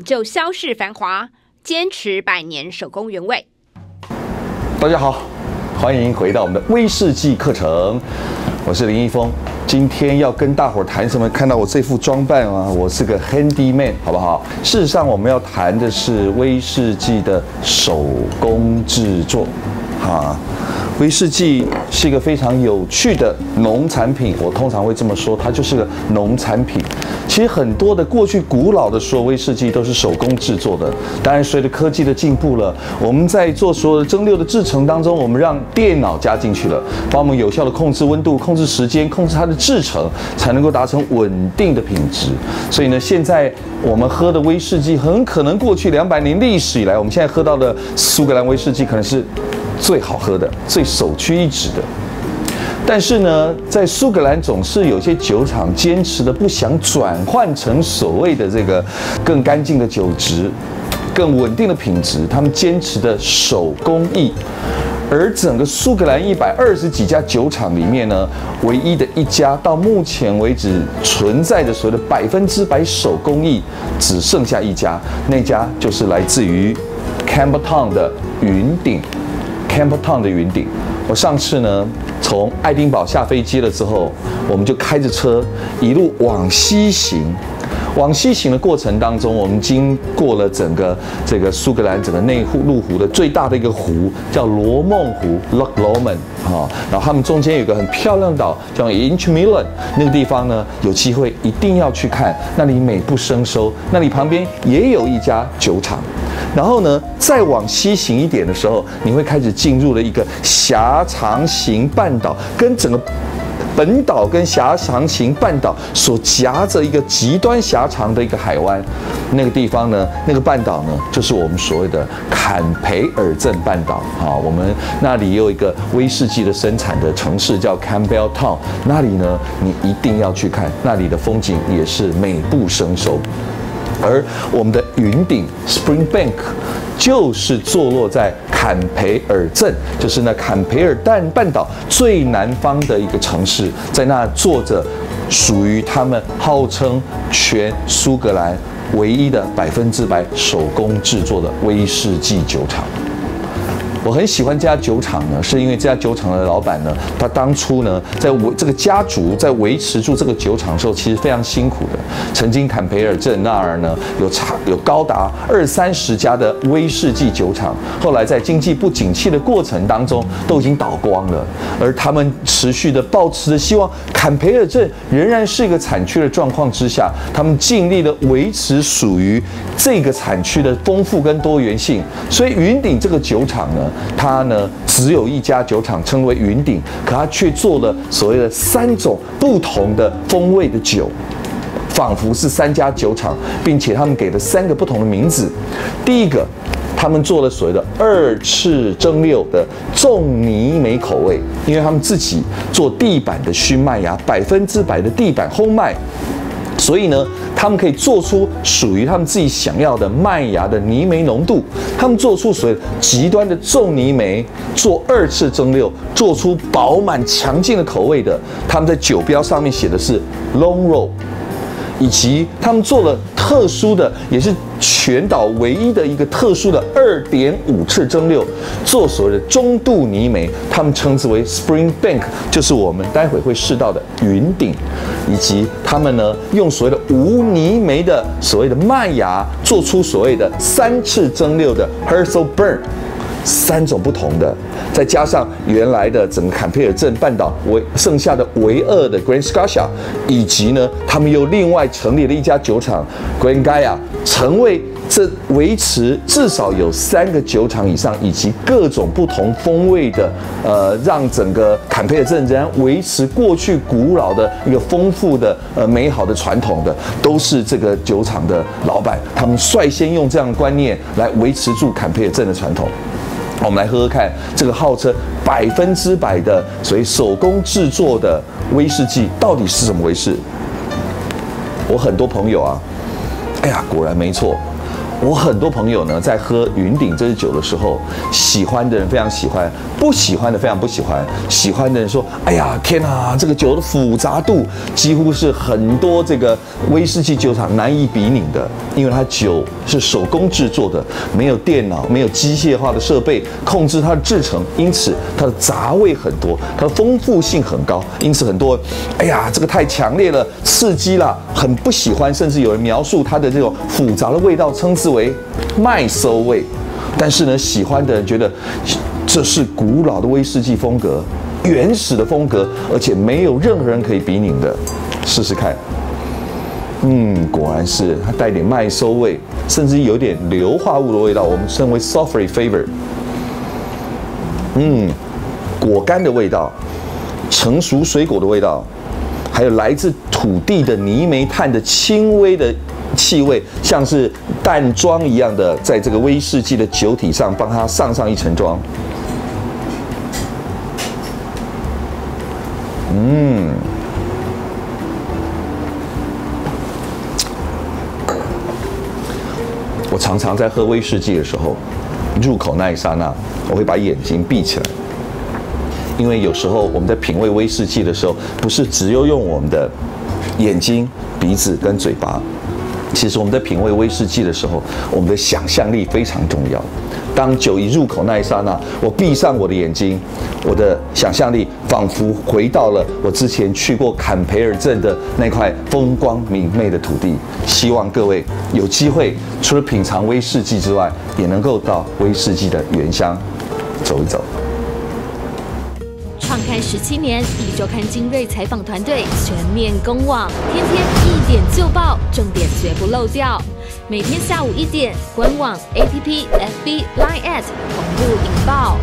抢救消逝繁华，坚持百年手工原味。大家好，欢迎回到我们的威士忌课程，我是林一峰。今天要跟大伙谈什么？看到我这副装扮啊，我是个 handyman， 好不好？事实上，我们要谈的是威士忌的手工制作。哈，威士忌是一个非常有趣的农产品，我通常会这么说，它就是个农产品。其实很多的过去古老的所有威士忌都是手工制作的。当然，随着科技的进步了，我们在做所有的蒸馏的制程当中，我们让电脑加进去了，帮我们有效的控制温度、控制时间、控制它的制程，才能够达成稳定的品质。所以呢，现在我们喝的威士忌，很可能过去200年历史以来，我们现在喝到的苏格兰威士忌，可能是最好喝的、最首屈一指的。但是呢，在苏格兰总是有些酒厂坚持的不想转换成所谓的这个更干净的酒质、更稳定的品质，他们坚持的手工艺。而整个苏格兰120几家酒厂里面呢，唯一的一家到目前为止存在的所谓的100%手工艺，只剩下一家，那家就是来自于 Campbeltown 的云顶。Campbeltown 的云顶，我上次呢从爱丁堡下飞机了之后，我们就开着车一路往西行。往西行的过程当中，我们经过了整个这个苏格兰整个内陆湖的最大的一个湖，叫罗梦湖 （Loch Lomond） 啊。然后他们中间有个很漂亮的岛叫 Inchmillan， 那个地方呢，有机会一定要去看，那里美不胜收。那里旁边也有一家酒厂。然后呢，再往西行一点的时候，你会开始进入了一个狭长型半岛，跟整个本岛跟狭长型半岛所夹着一个极端狭长的一个海湾。那个地方呢，那个半岛呢，就是我们所谓的坎培尔镇半岛啊。我们那里有一个威士忌的生产的城市叫 Campbeltown， 那里呢，你一定要去看，那里的风景也是美不胜收。而我们的云顶 Springbank 就是坐落在坎培尔镇，就是那坎培尔半岛最南方的一个城市，在那坐着属于他们号称全苏格兰唯一的100%手工制作的威士忌酒厂。我很喜欢这家酒厂呢，是因为这家酒厂的老板呢，他当初呢，在这个家族在维持住这个酒厂的时候，其实非常辛苦的。曾经坎培尔镇那儿呢，有高达20-30家的威士忌酒厂，后来在经济不景气的过程当中，都已经倒光了。而他们持续的抱持着希望，坎培尔镇仍然是一个产区的状况之下，他们尽力的维持属于这个产区的丰富跟多元性。所以云顶这个酒厂呢，它呢只有一家酒厂称为云顶，可它却做了所谓的3种不同的风味的酒，仿佛是3家酒厂，并且他们给了3个不同的名字。第一个，他们做了所谓的2次蒸馏的重泥煤口味，因为他们自己做地板的熏麦芽，100%的地板烘麦。所以呢，他们可以做出属于他们自己想要的麦芽的泥煤浓度。他们做出所谓极端的重泥煤，做2次蒸馏，做出饱满强劲的口味的。他们在酒标上面写的是 Longrow， 以及他们做了特殊的，也是全岛唯一的一个特殊的2.5次蒸馏，做所谓的中度泥煤，他们称之为 Springbank， 就是我们待会会试到的云顶，以及他们呢用所谓的无泥煤的所谓的麦芽，做出所谓的3次蒸馏的 Hazelburn， 3种不同的，再加上原来的整个坎培尔镇半岛剩下的唯2的 Grand Scotia， 以及呢他们又另外成立了一家酒厂 Grand Gaia， 成为这维持至少有3个酒厂以上，以及各种不同风味的，让整个坎培尔镇仍然维持过去古老的一个丰富的美好的传统的，都是这个酒厂的老板，他们率先用这样的观念来维持住坎培尔镇的传统。我们来喝喝看这个号称100%的所谓手工制作的威士忌到底是怎么回事。我很多朋友啊，哎呀，果然没错。我很多朋友呢，在喝云顶这支酒的时候，喜欢的人非常喜欢，不喜欢的非常不喜欢。喜欢的人说：“哎呀，天哪，这个酒的复杂度几乎是很多这个威士忌酒厂难以比拟的，因为它酒是手工制作的，没有电脑，没有机械化的设备控制它的制成，因此它的杂味很多，它的丰富性很高，因此很多，哎呀，这个太强烈了，刺激了，很不喜欢。甚至有人描述它的这种复杂的味道，称之为麦馊味。但是呢，喜欢的人觉得这是古老的威士忌风格。”原始的风格，而且没有任何人可以比拟的，试试看。果然是它带点麦馊味，甚至有点硫化物的味道，我们称为 sulfur flavor。果干的味道，成熟水果的味道，还有来自土地的泥煤炭的轻微的气味，像是淡妆一样的，在这个威士忌的酒体上帮它上一层妆。我常常在喝威士忌的时候，入口那一刹那，我会把眼睛闭起来，因为有时候我们在品味威士忌的时候，不是只有用我们的眼睛、鼻子跟嘴巴。其实我们在品味威士忌的时候，我们的想象力非常重要。当酒一入口那一刹那，我闭上我的眼睛，我的想象力仿佛回到了我之前去过坎培尔镇的那块风光明媚的土地。希望各位有机会，除了品尝威士忌之外，也能够到威士忌的原乡走一走。创刊17年，一周刊精锐采访团队全面攻网，天天1点就报，重点绝不漏掉。每天下午1点，官网、APP、FB、Line@ 同步引爆。